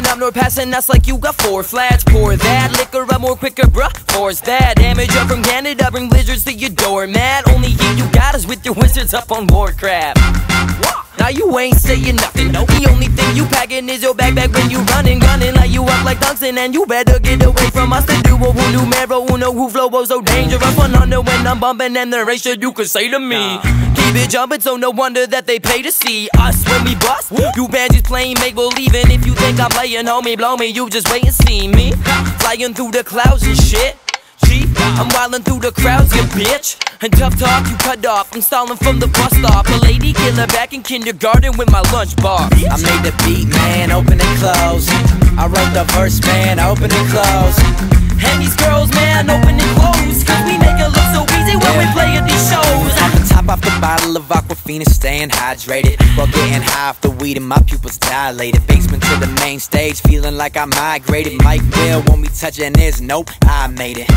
Open up nor passing us like you got four flats. Pour that liquor up more quicker, bruh. Force that damage up from Canada. Bring blizzards to your doormat. Only heat you got is with your wizards up on Warcraft. Now you ain't saying nothing. Nope. The only thing you packing is your backpack when you running like you up like Tungsten. And you better get away from us. The duo who numero uno who flow oh so dangerous. 100 when I'm bumping and the ratio you could say to me. Keep it jumping, so no wonder that they pay to see us when we bust. You banshees playing make believe, and if you think I'm playing, homie, blow me. You just wait and see me flying through the clouds and shit. I'm wildin' through the crowds, you bitch. And tough talk, you cut off. I'm stalling from the bus stop. A lady killer back in kindergarten with my lunch box. I made the beat, man, open and close. I wrote the verse, man, open and close. And these girls, man, open and close. Cause we make it look so easy when we play at these shows. I can top off the bottle of Aquafina, staying hydrated while getting high off the weed and my pupils dilated. Basement to the main stage, feeling like I migrated. Mike Will won't be touching this, nope, I made it.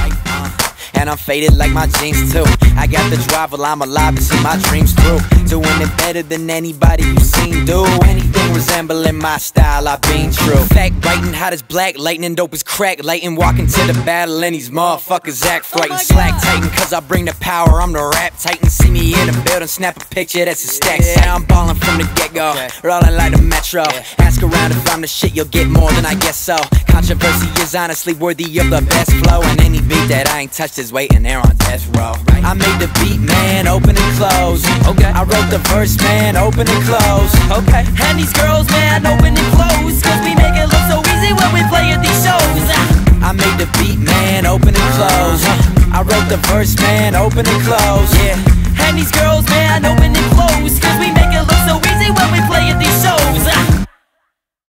And I'm faded like my jeans too. I got the drive, well I'm alive to see my dreams through. Doing it better than anybody you've seen do. Anything resembling my style, I've been true. Fact, writing hot as black, lightning dope as crack. Lightning walking to the battle and these motherfuckers act frightened. Slack titan, cause I bring the power, I'm the rap titan. See me in the building, snap a picture, that's a stack. Yeah, I'm ballin' from the get-go, okay. Rollin' like the metro, yeah. Ask around if I'm the shit, you'll get more than I guess so. Controversy is honestly worthy of the best flow. And any beat that I ain't touched is waiting there on Death Row. I made the beat, man, open and close. Okay. I wrote the verse, man, open and close. Okay. And these girls, man, open and close. Cause we make it look so easy when we play at these shows. I made the beat, man, open and close. I wrote the verse, man, open and close. Yeah. And these girls, man, open and close.